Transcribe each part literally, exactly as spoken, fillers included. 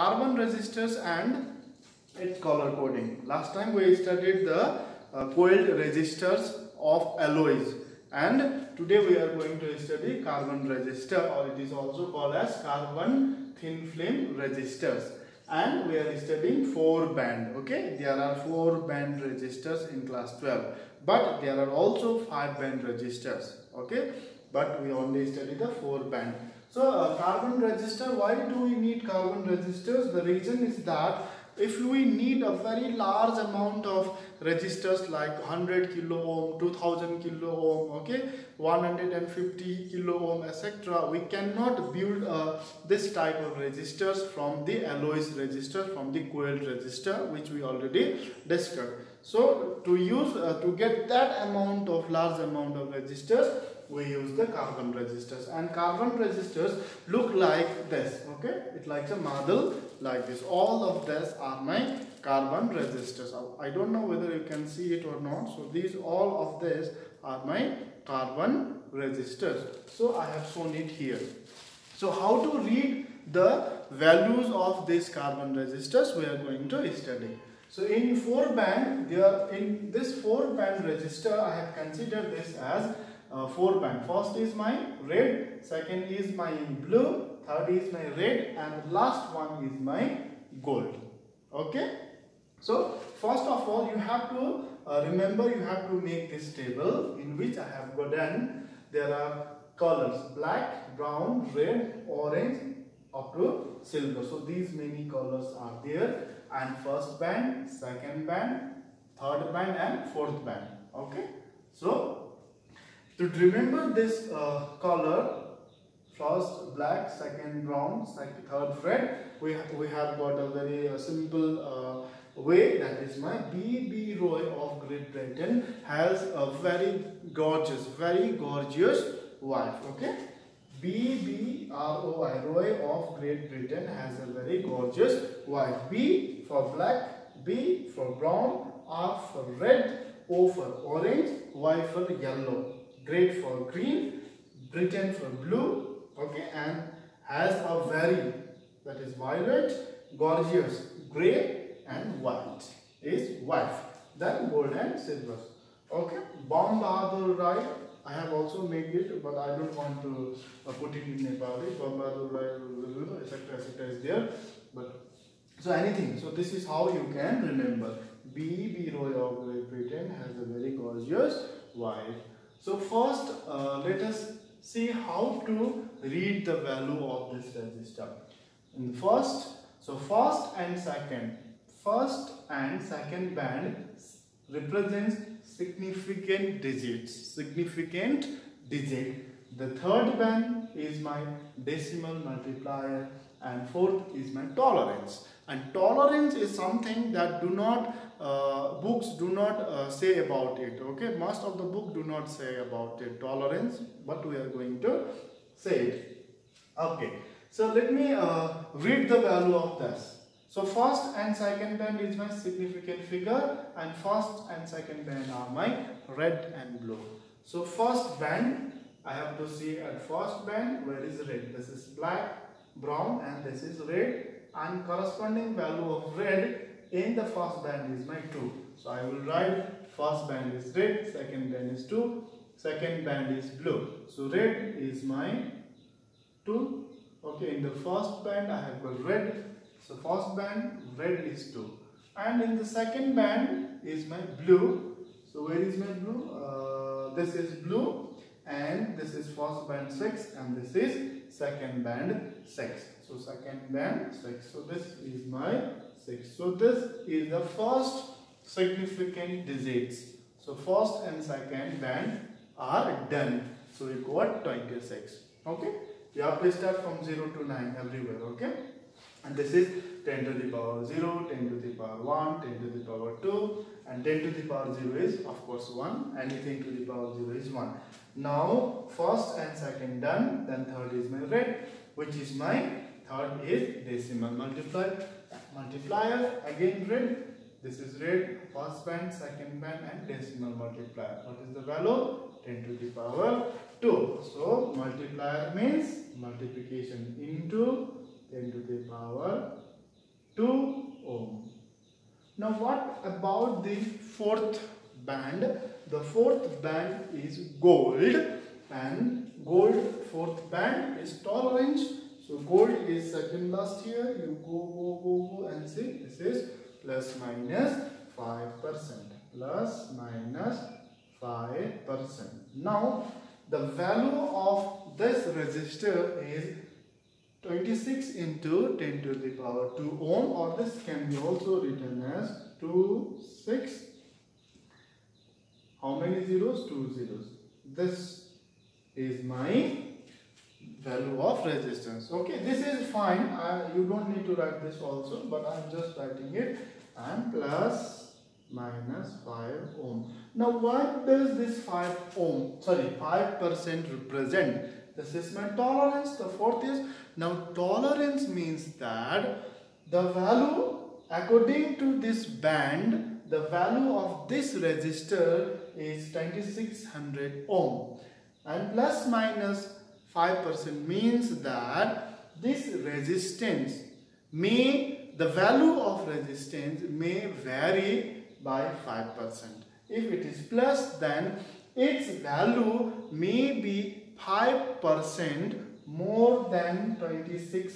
carbon resistors and its color coding. Last time we studied the uh, coiled resistors of alloys, and today we are going to study carbon resistor, or it is also called as carbon thin film resistors. And we are studying four band. Okay, there are four band resistors in class twelve, but there are also five band resistors. Okay, but we only study the four band. So uh, carbon resistor, why do we need carbon resistors? The reason is that if we need a very large amount of resistors like one hundred kilo ohm, two thousand kilo ohm, okay, one hundred fifty kilo ohm, etc., we cannot build uh, this type of resistors from the alloys resistor, from the coiled resistor, which we already discussed. So to use uh, to get that amount of large amount of resistors, we use the carbon resistors. And carbon resistors look like this. Okay, it likes a model like this. All of these are my carbon resistors. I don't know whether you can see it or not. So these, all of these are my carbon resistors. So I have shown it here. So how to read the values of these carbon resistors we are going to study. So in four band, there in this four band resistor, I have considered this as Uh, four band. First is my red, second is my blue, third is my red, and last one is my gold. Okay, so first of all, you have to uh, remember, you have to make this table in which I have gotten there are colors: black, brown, red, orange, up to silver. So these many colors are there, and first band, second band, third band, and fourth band. Okay, so to remember this uh, color, first black, second brown, second, third red, we, ha we have got a very uh, simple uh, way, that is my B B Roy of Great Britain has a very gorgeous, very gorgeous wife. Okay, B B R O I, Roy of Great Britain has a very gorgeous wife. B for black, B for brown, R for red, O for orange, Y for yellow, Great for green, Britain for blue, okay, and has a very, that is violet, gorgeous, grey, and white is wife, then gold and silver. Okay, Bom Bahadur Rai, I have also made it, but I don't want to uh, put it in Nepali. Bom Bahadur Rai, etc., etc. is there, but so anything. So this is how you can remember. B B Roy of Great Britain has a very gorgeous wife. So first, uh, let us see how to read the value of this resistor. In the first, so first and second, first and second band represents significant digits, significant digit. The third band is my decimal multiplier, and fourth is my tolerance. And tolerance is something that do not uh, books do not uh, say about it. Okay, most of the book do not say about it, tolerance, but we are going to say it. Okay, so let me uh, read the value of this. So first and second band is my significant figure, and first and second band are my red and blue. So first band, I have to see at first band where is red. This is black, brown, and this is red, and corresponding value of red in the first band is my two. So I will write first band is red, second band is two, second band is blue. So red is my two. Okay, in the first band I have got red. So first band red is two, and in the second band is my blue. So where is my blue? Uh, this is blue, and this is first band six, and this is second band six. So second band six. So this is my six. So this is the first significant digits. So first and second band are done. So we got twenty-six. Okay, you have to start from zero to nine everywhere. Okay, and this is ten to the power zero, ten to the power one, ten to the power two, and ten to the power zero is of course one. Anything to the power zero is one. Now first and second done, then third is my red, which is my third is decimal multiplier. Multiplier again red. This is red, first band, second band, and decimal multiplier. What is the value? ten to the power two. So multiplier means multiplication into ten to the power two ohm. Now what about the fourth band? The fourth band is gold, and gold fourth band is tolerance. So gold is second last here. You go go go go and see this is plus minus five percent, plus minus five percent. Now the value of this resistor is twenty-six into ten to the power two ohm, or this can be also written as twenty-six. How many zeros? Two zeros. This is my value of resistance. Okay, this is fine. I, you don't need to write this also, but I am just writing it. And plus minus five ohm. Now, what does this five ohm, sorry, five percent represent? This is my tolerance. The fourth is, now tolerance means that the value according to this band, the value of this resistor is twenty-six hundred ohm, and plus minus five percent means that this resistance may, the value of resistance may vary by five percent. If it is plus, then its value may be five percent more than twenty-six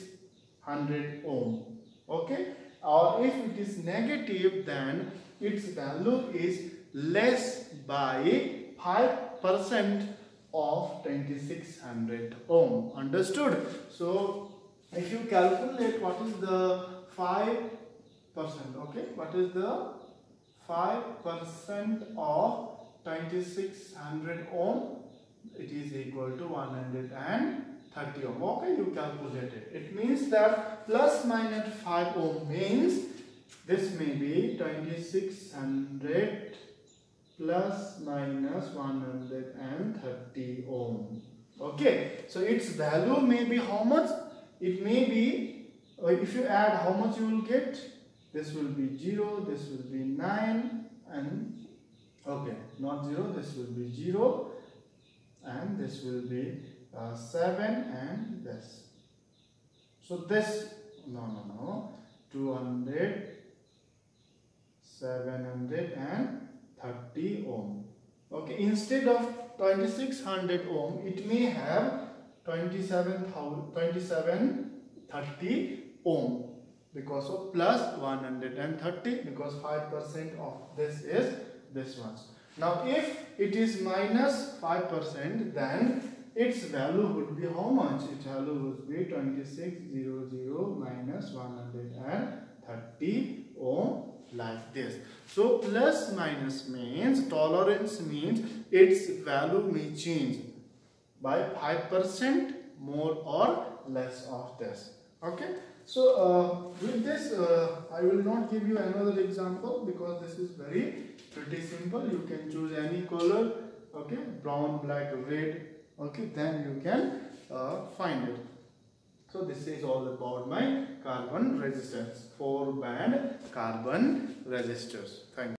hundred ohm. Okay, or if it is negative, then its value is less by five percent of twenty-six hundred ohm. Understood? So if you calculate what is the five percent, okay, what is the five percent of twenty-six hundred ohm, it is equal to one hundred thirty ohm. Okay, you calculate it. It means that plus minus five ohm means this may be twenty-six hundred plus minus one hundred thirty ohm. Okay, so its value may be how much? It may be, if you add how much you will get? This will be zero, this will be nine, and okay, not zero, this will be zero, and this will be uh, seven, and this. So this, no, no, no, two hundred, seven hundred and thirty ohm. Okay, instead of twenty-six hundred ohm, it may have twenty-seven thirty ohm because of plus one hundred thirty, because five percent of this is this one. Now, if it is minus five percent, then its value would be how much? Its value would be twenty-six hundred minus one hundred thirty ohm, like this. So, plus minus means, tolerance means its value may change by five percent more or less of this. Okay. So, uh, with this, uh, I will not give you another example because this is very pretty simple. You can choose any color, okay, brown, black, red, okay, then you can uh, find it. So, this is all about my carbon resistance, four band carbon resistors. Thank you.